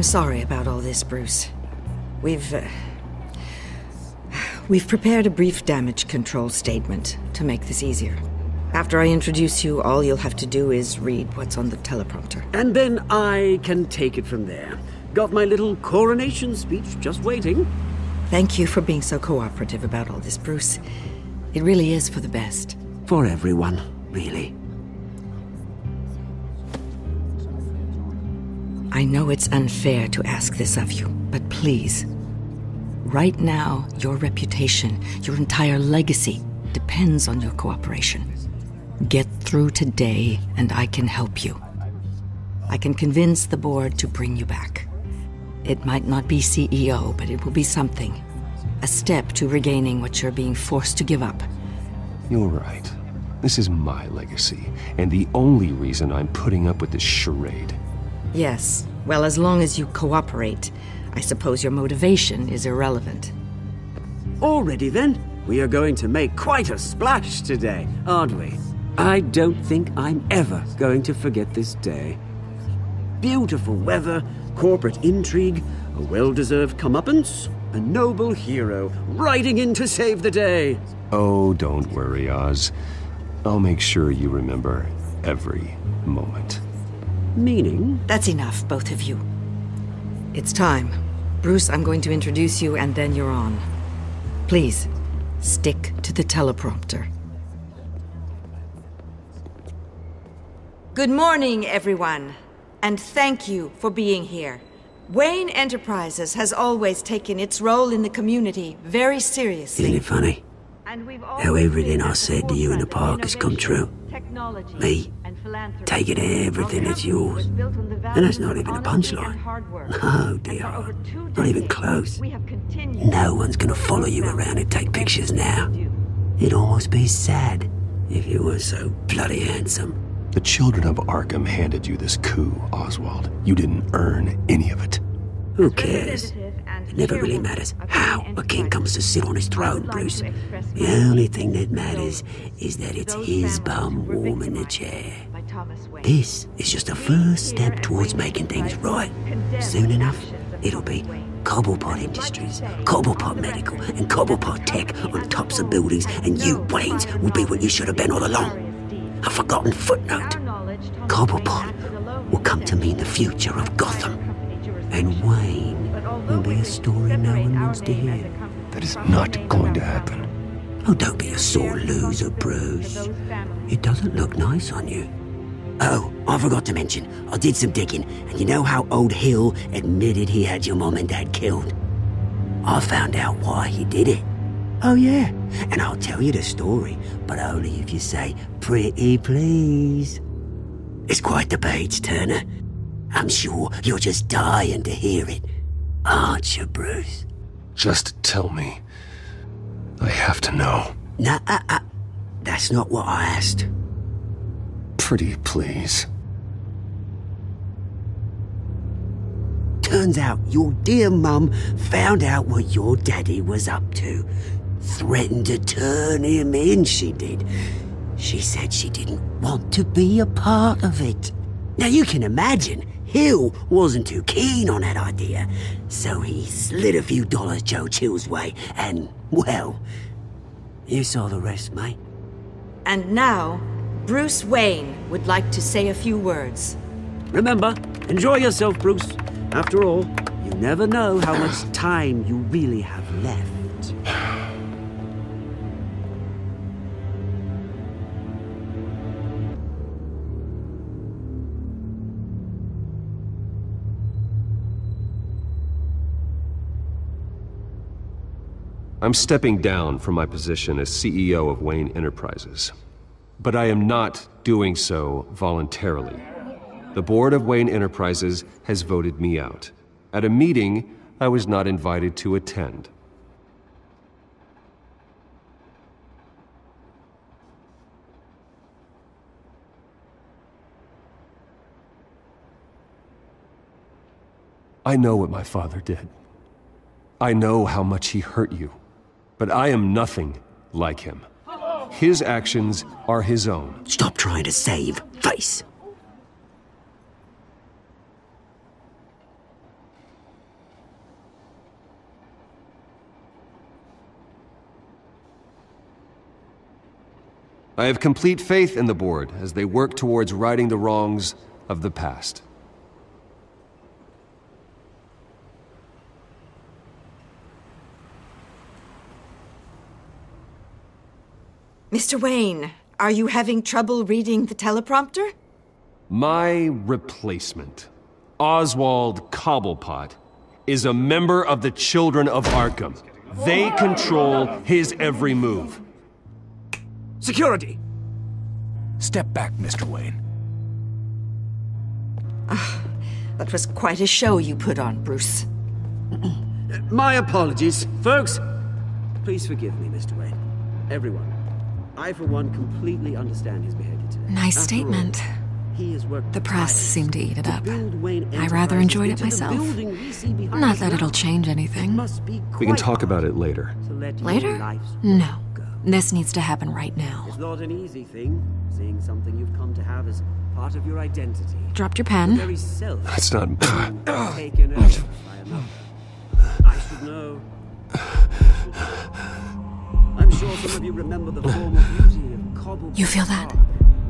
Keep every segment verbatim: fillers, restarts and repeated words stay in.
I'm sorry about all this, Bruce. We've... Uh, we've prepared a brief damage control statement to make this easier. After I introduce you, all you'll have to do is read what's on the teleprompter. And then I can take it from there. Got my little coronation speech just waiting. Thank you for being so cooperative about all this, Bruce. It really is for the best. For everyone, really. I know it's unfair to ask this of you, but please. Right now, your reputation, your entire legacy, depends on your cooperation. Get through today, and I can help you. I can convince the board to bring you back. It might not be C E O, but it will be something. A step to regaining what you're being forced to give up. You're right. This is my legacy, and the only reason I'm putting up with this charade. Yes. Well, as long as you cooperate, I suppose your motivation is irrelevant. Alrighty then. We are going to make quite a splash today, aren't we? I don't think I'm ever going to forget this day. Beautiful weather, corporate intrigue, a well-deserved comeuppance, a noble hero riding in to save the day. Oh, don't worry, Oz. I'll make sure you remember every moment. Meaning? That's enough, both of you. It's time. Bruce, I'm going to introduce you, and then you're on. Please, stick to the teleprompter. Good morning, everyone. And thank you for being here. Wayne Enterprises has always taken its role in the community very seriously. Isn't it funny how everything I said to you in the park has come true? Me taking everything that's yours. And that's not even a punchline. No, dear. Not even close. No one's going to follow you around and take pictures now. It'd almost be sad if you were so bloody handsome. The Children of Arkham handed you this coup, Oswald. You didn't earn any of it. Who cares? It never really matters how a king comes to sit on his throne, Bruce. The only thing that matters is that it's his bum warming the chair. This is just a first step towards making things right. Soon enough, it'll be Cobblepot Industries, Cobblepot Medical, and Cobblepot Tech on tops of buildings, and you, Waynes, will be what you should have been all along. A forgotten footnote. Cobblepot will come to mean the future of Gotham. And Wayne will be a story no one wants to hear. That is not going to happen. Oh, don't be a sore loser, Bruce. It doesn't look nice on you. Oh, I forgot to mention, I did some digging, and you know how old Hill admitted he had your mom and dad killed? I found out why he did it. Oh, yeah. And I'll tell you the story, but only if you say, pretty please. It's quite the page turner. I'm sure you're just dying to hear it, aren't you, Bruce? Just tell me. I have to know. Nah, uh, uh, that's not what I asked. Pretty please. Turns out your dear mum found out what your daddy was up to. Threatened to turn him in, she did. She said she didn't want to be a part of it. Now you can imagine, Hill wasn't too keen on that idea, so he slid a few dollars Joe Chill's way, and, well, you saw the rest, mate. And now, Bruce Wayne would like to say a few words. Remember, enjoy yourself, Bruce. After all, you never know how much time you really have left. I'm stepping down from my position as C E O of Wayne Enterprises, but I am not doing so voluntarily. The board of Wayne Enterprises has voted me out at a meeting I was not invited to attend. I know what my father did. I know how much he hurt you. But I am nothing like him. His actions are his own. Stop trying to save face. I have complete faith in the board as they work towards righting the wrongs of the past. Mister Wayne, are you having trouble reading the teleprompter? My replacement, Oswald Cobblepot, is a member of the Children of Arkham. They control his every move. Security! Step back, Mister Wayne. Oh, that was quite a show you put on, Bruce. My apologies, folks. Please forgive me, Mister Wayne. Everyone. I, for one, completely understand his behavior today. Nice After statement. All, he has worked the press seemed to eat it up. I rather enjoyed it myself. Not that it'll change anything. It we can talk about it later. Later? No. This needs to happen right now. It's not an easy thing, seeing something you've come to have as part of your identity. Dropped your pen. That's not... taken over by another. I should know. I'm sure some of you remember the formal beauty of Cobblepot. You feel that?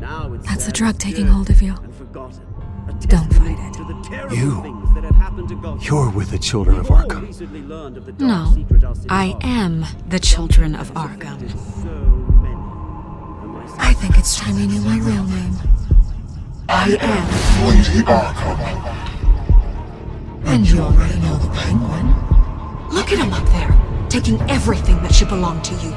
Now it's That's the drug taking hold of you. Don't fight it. You, you're with the Children of Arkham. No, I am the Children of Arkham. I think it's time you knew my real name. I am Lady Arkham. And you already know the Penguin. Look at him up there, taking everything that should belong to you.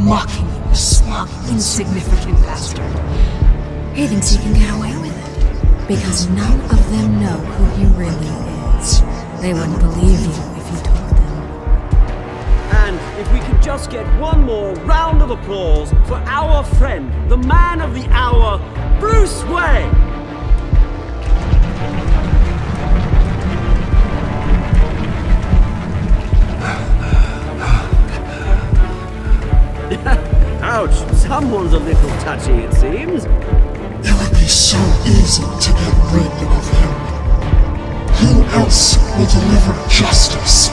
Mocking you, a smug, insignificant bastard. He thinks he can get away with it. Because none of them know who he really is. They wouldn't believe you if you told them. And if we could just get one more round of applause for our friend, the man of the hour, Bruce Wayne! Ouch, someone's a little touchy, it seems. It would be so easy to get rid of him. Who else will deliver justice?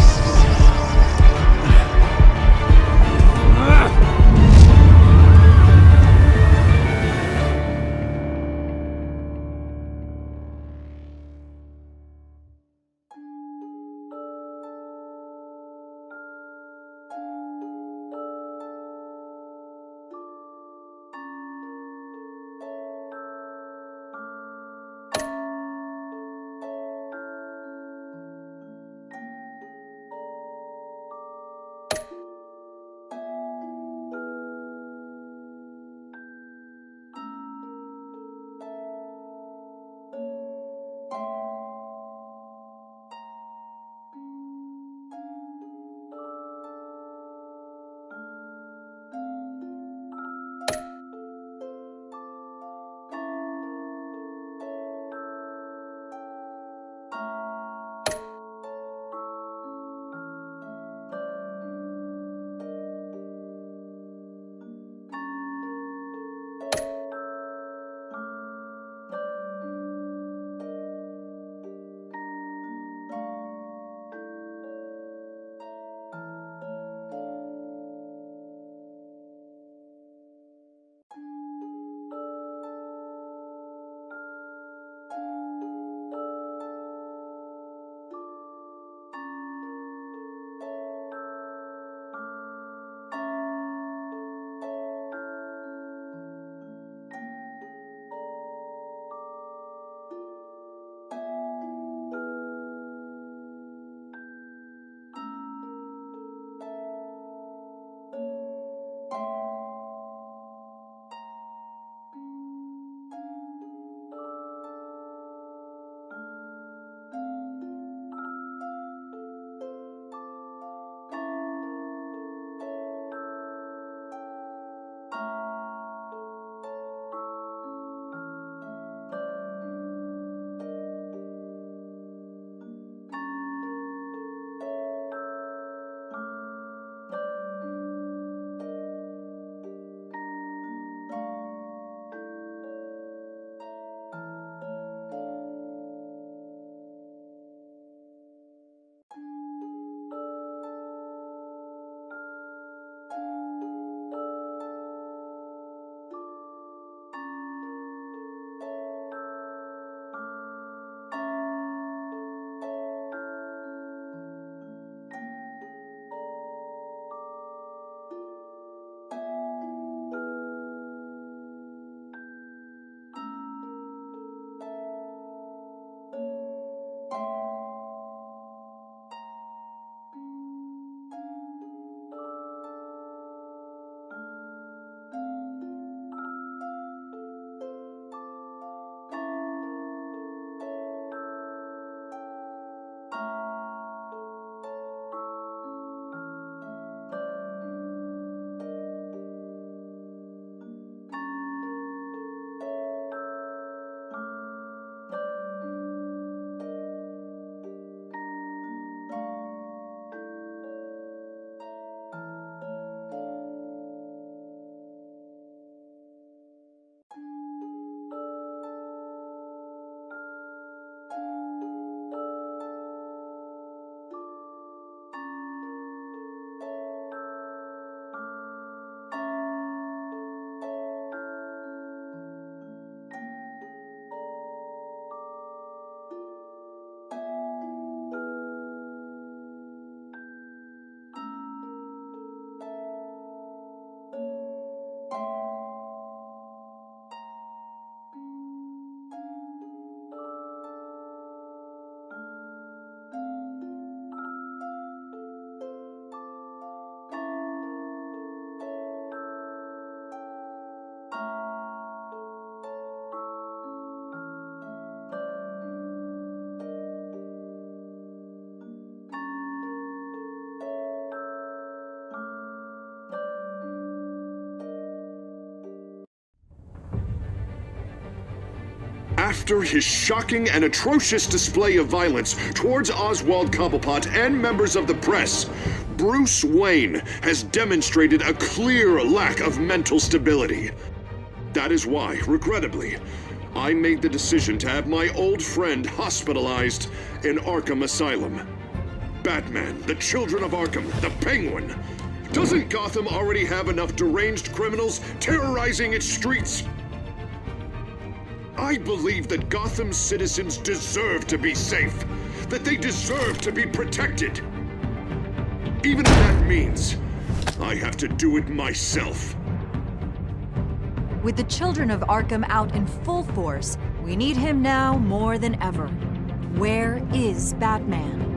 after his shocking and atrocious display of violence towards Oswald Cobblepot and members of the press, Bruce Wayne has demonstrated a clear lack of mental stability. That is why, regrettably, I made the decision to have my old friend hospitalized in Arkham Asylum. Batman, the Children of Arkham, the Penguin. Doesn't Gotham already have enough deranged criminals terrorizing its streets? I believe that Gotham's citizens deserve to be safe, that they deserve to be protected. Even if that means I have to do it myself. With the Children of Arkham out in full force, we need him now more than ever. Where is Batman?